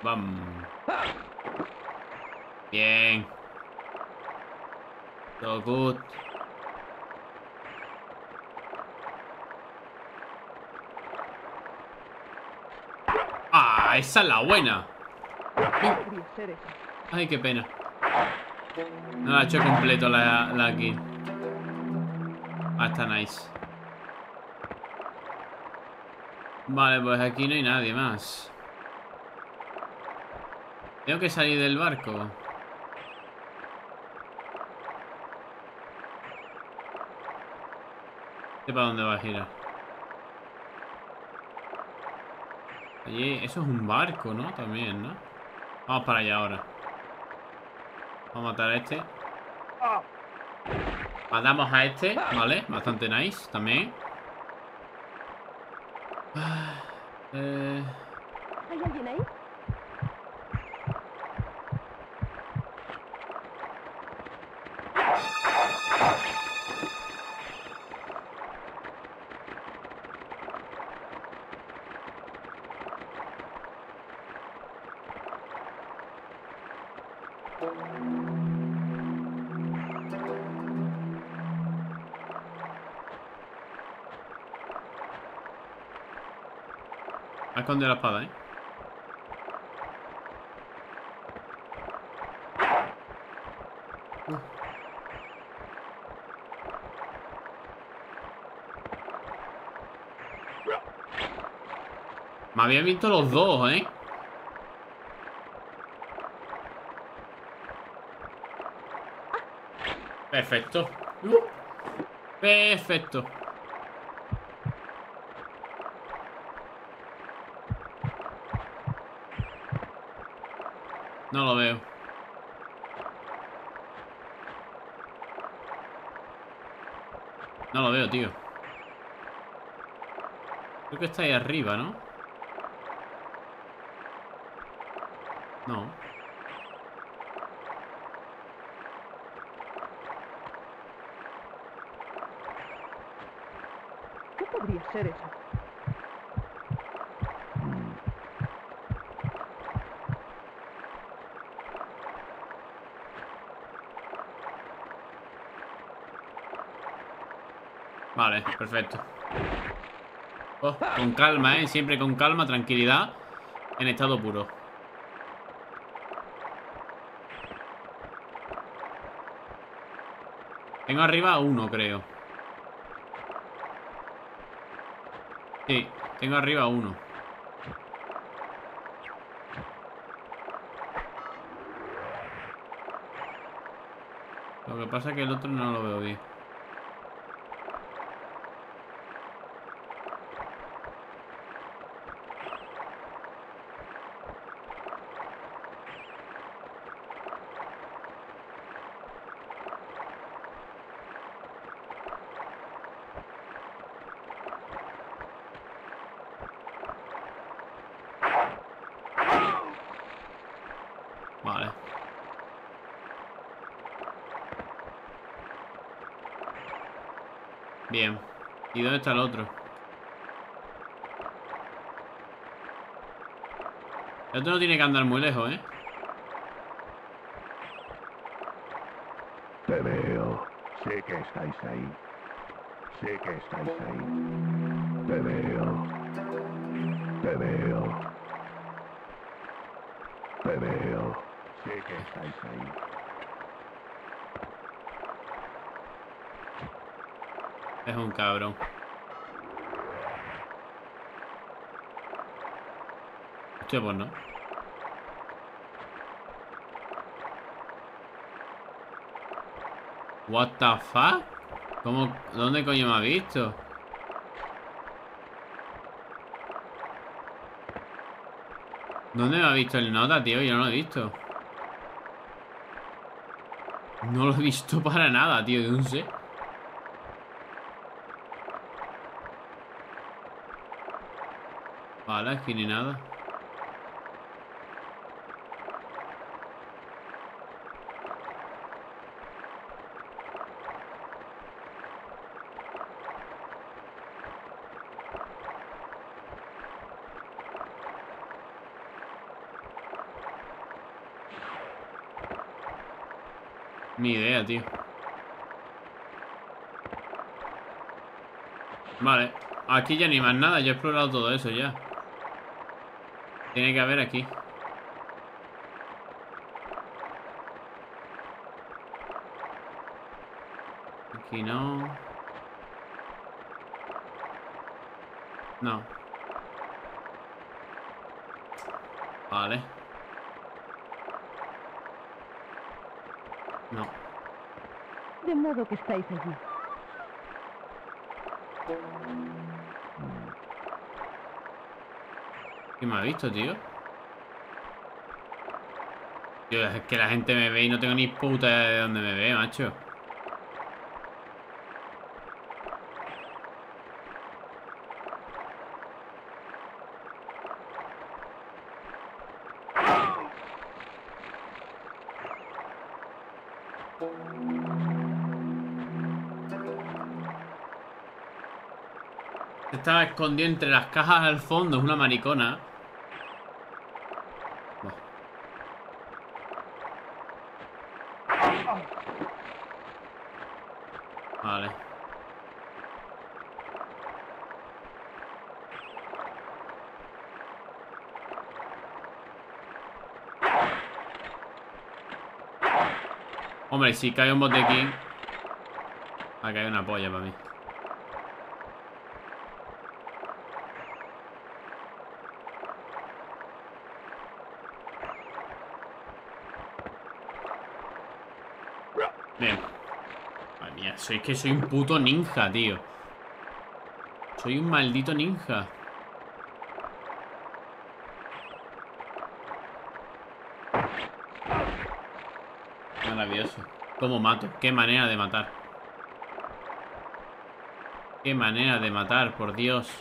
Bam. Bien. So good. Ah, esa es la buena. Ay, qué pena. No la he hecho completo la kill. Ah, está nice. Vale, pues aquí no hay nadie más. Tengo que salir del barco. Sé para dónde va a girar. Oye, eso es un barco, ¿no? También, ¿no? Vamos para allá ahora. Vamos a matar a este. Matamos a este, vale. Bastante nice también. ¿Hay alguien ahí? Ha escondido la espada, ¿eh? Me habían visto los dos, ¿eh? Perfecto. Perfecto. No lo veo. No lo veo, tío. Creo que está ahí arriba, ¿no? No. ¿Qué podría ser eso? Vale, perfecto. Oh, con calma, ¿eh? Siempre con calma, tranquilidad. En estado puro. Tengo arriba a uno, creo. Sí, tengo arriba a uno. Lo que pasa es que el otro no lo veo bien. Vale. Bien. ¿Y dónde está el otro? El otro no tiene que andar muy lejos, ¿eh? Te veo. Sé que estáis ahí. Sé que estáis ahí. Te veo. Te veo. Te veo. Sé que estáis ahí. Es un cabrón. Hostia, pues no. What the fuck? ¿Cómo? ¿Dónde coño me ha visto? ¿Dónde me ha visto el nota, tío? Yo no lo he visto. No lo he visto para nada, tío. Yo no sé. Vale, aquí ni nada. Ni idea, tío. Vale, aquí ya ni más nada. Yo he explorado todo eso ya. Tiene que haber aquí. Aquí no. No. Vale. No. De modo que estáis allí. ¿Qué me ha visto, tío? Tío, es que la gente me ve y no tengo ni puta idea de dónde me ve, macho. Se está escondido entre las cajas al fondo, es una maricona. Vale. Hombre, si cae un botequín. Ha caído una polla para mí. Bien. Madre mía, es que soy un puto ninja, tío. Soy un maldito ninja. Maravilloso. ¿Cómo mato? Qué manera de matar. Qué manera de matar, por Dios.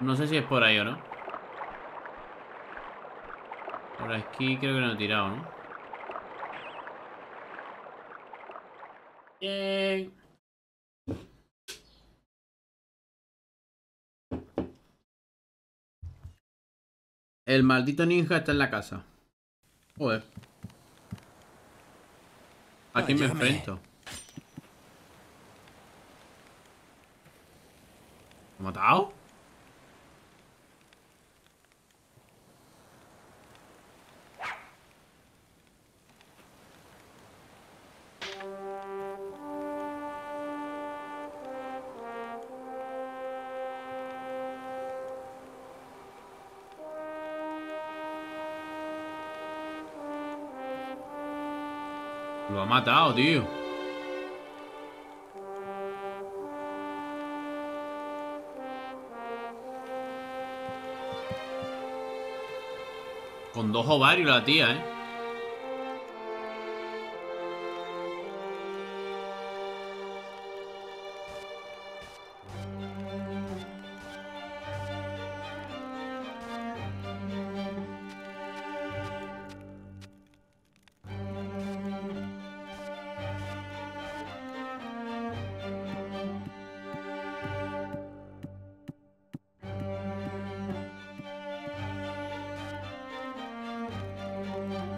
No sé si es por ahí o no. Por aquí creo que no he tirado, ¿no? Bien. El maldito ninja está en la casa. Joder. ¿A quién me enfrento? ¿Me ha matado? Lo ha matado, tío. Con 2 ovarios la tía, ¿eh?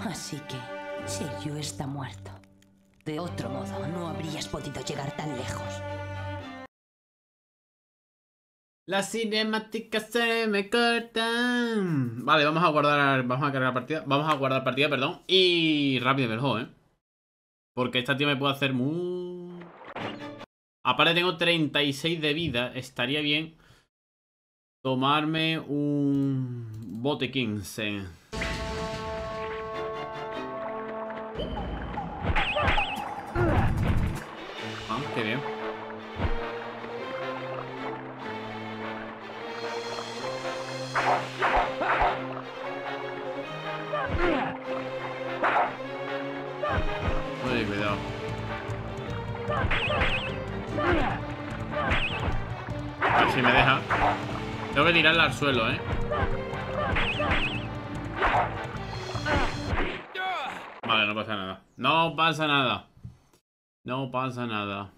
Así que, Seiji está muerto. De otro modo, no habrías podido llegar tan lejos. Las cinemáticas se me cortan. Vale, vamos a guardar partida, perdón. Y rápido el juego, ¿eh? Porque esta tía me puede hacer muy... Aparte tengo 36 de vida. Estaría bien tomarme un bote 15. Qué bien. Uy, cuidado. A ver si me deja. Tengo que tirarla al suelo, ¿eh? Vale, no pasa nada. No pasa nada. No pasa nada.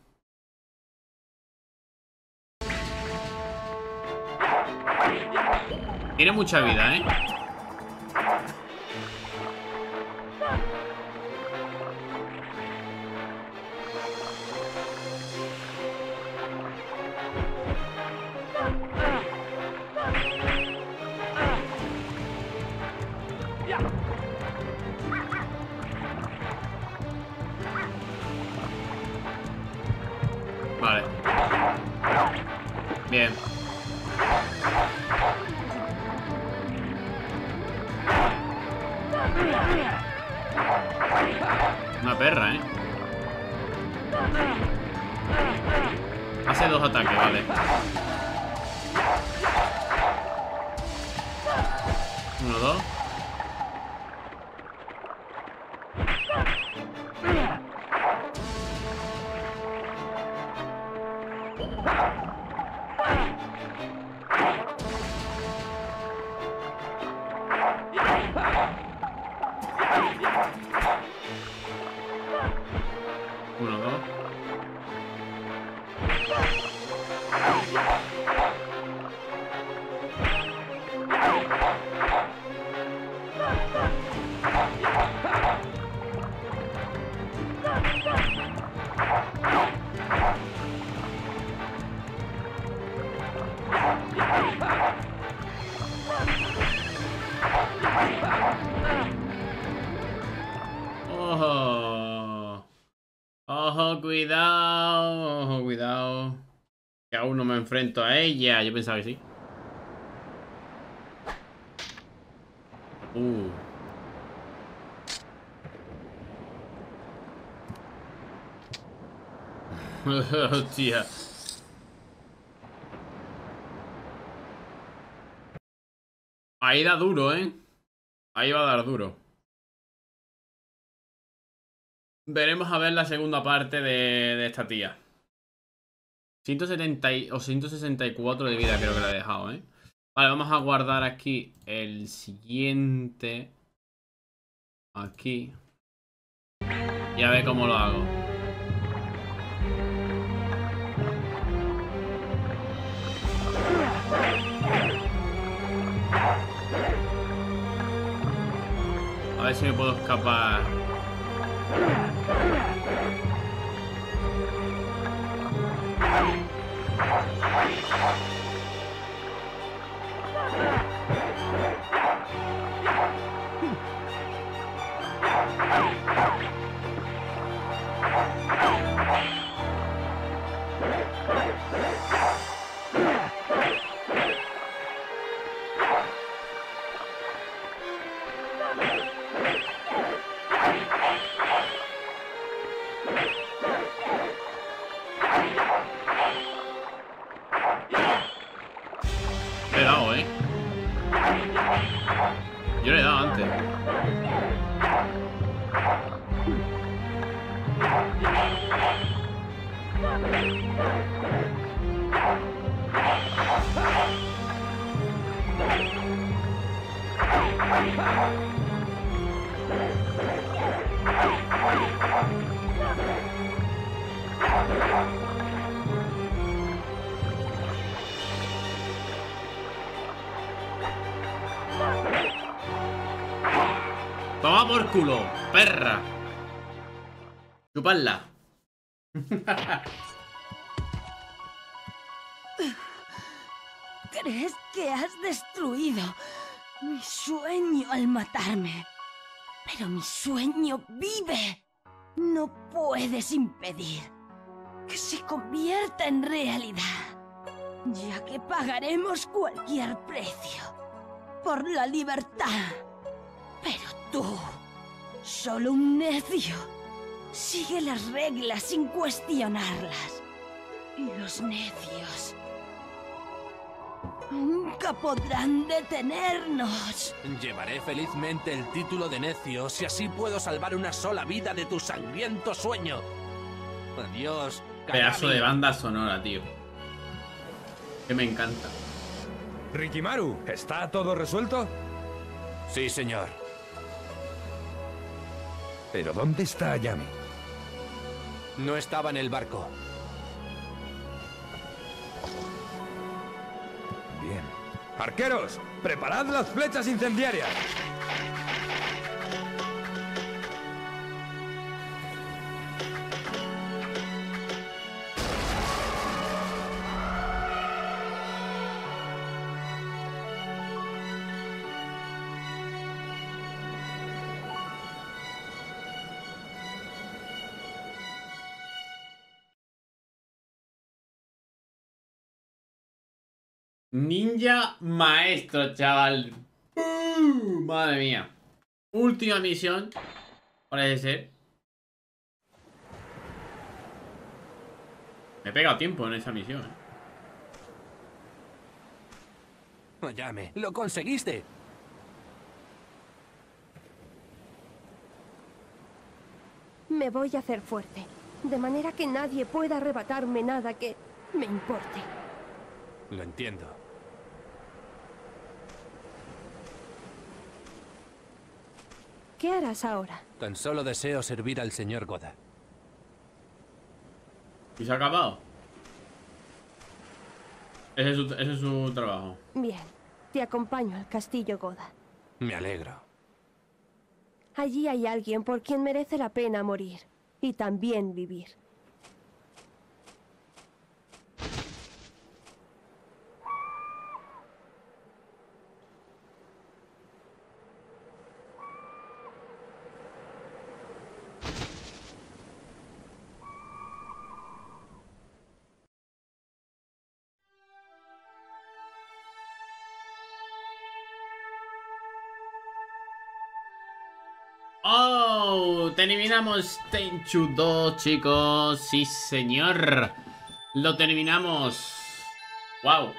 Tiene mucha vida, ¿eh? Vale. Bien. Una perra, ¿eh? Hace 2 ataques, vale. Uno, dos. Cuidado, cuidado. Que aún no me enfrento a ella. Yo pensaba que sí. Hostia. Ahí da duro, ¿eh? Ahí va a dar duro. Veremos a ver la segunda parte de esta tía. 170 o 164 de vida creo que la he dejado, ¿eh? Vale, vamos a guardar aquí el siguiente. Aquí. Y a ver cómo lo hago. A ver si me puedo escapar. Yo le he dado antes. ¡Toma por culo, perra! ¡Chupadla! ¿Crees que has destruido mi sueño al matarme? Pero mi sueño vive. No puedes impedir que se convierta en realidad, ya que pagaremos cualquier precio por la libertad. Pero tú, solo un necio, sigue las reglas sin cuestionarlas. Y los necios nunca podrán detenernos. Llevaré felizmente el título de necio si así puedo salvar una sola vida de tu sangriento sueño. Adiós, Kagami. Pedazo de banda sonora, tío. Que me encanta. Rikimaru, ¿está todo resuelto? Sí, señor. ¿Pero dónde está Ayame? No estaba en el barco. Bien. ¡Arqueros! ¡Preparad las flechas incendiarias! Ninja maestro, chaval. Madre mía. Última misión. Parece ser. Me he pegado tiempo en esa misión. Ayame, lo conseguiste. Me voy a hacer fuerte, de manera que nadie pueda arrebatarme nada que me importe. Lo entiendo. ¿Qué harás ahora? Tan solo deseo servir al señor Goda. ¿Y se ha acabado? Ese es su trabajo. Bien, te acompaño al castillo Goda. Me alegro. Allí hay alguien por quien merece la pena morir y también vivir. ¡Oh! Terminamos Tenchu 2, chicos. ¡Sí, señor! ¡Lo terminamos! ¡Wow!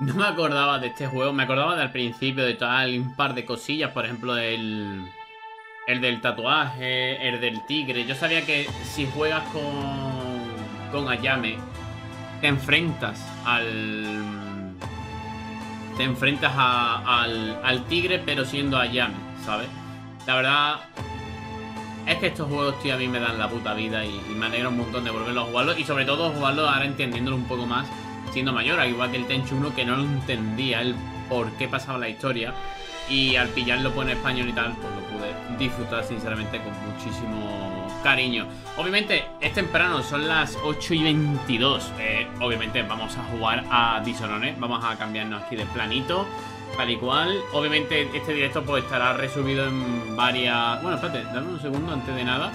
No me acordaba de este juego. Me acordaba del principio de tal un par de cosillas. Por ejemplo, el del tatuaje, el del tigre. Yo sabía que si juegas con Ayame, te enfrentas al tigre, pero siendo Ayame, ¿sabes? La verdad es que estos juegos, tío, a mí me dan la puta vida y me alegro un montón de volverlos a jugarlos. Y sobre todo jugarlos ahora entendiéndolo un poco más, siendo mayor, al igual que el Tenchu 1, que no lo entendía el por qué pasaba la historia. Y al pillarlo pues, en español y tal, pues lo pude disfrutar sinceramente con muchísimo cariño. Obviamente es temprano, son las 8:22. Obviamente vamos a jugar a Dishonored, vamos a cambiarnos aquí de planito, tal y cual. Obviamente este directo pues estará resubido en varias... Bueno, espérate, dame un segundo antes de nada.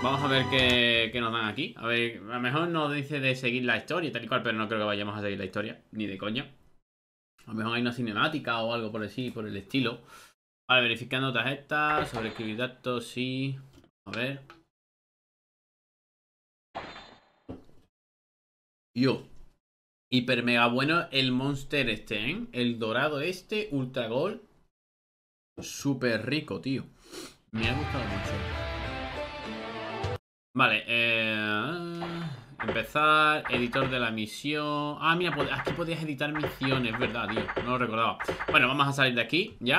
Vamos a ver qué nos dan aquí. A ver, a lo mejor nos dice de seguir la historia y tal y cual, pero no creo que vayamos a seguir la historia, ni de coña. A lo mejor hay una cinemática o algo por así, por el estilo. Vale, verificando tarjetas, sobreescribir datos, sí. A ver. Yo. Hiper mega bueno el monster este, ¿eh? El dorado este, ultra gold. Súper rico, tío. Me ha gustado mucho. Vale, empezar, editor de la misión. Ah, mira, aquí podías editar misiones, ¿verdad, tío? No lo recordaba. Bueno, vamos a salir de aquí, ya.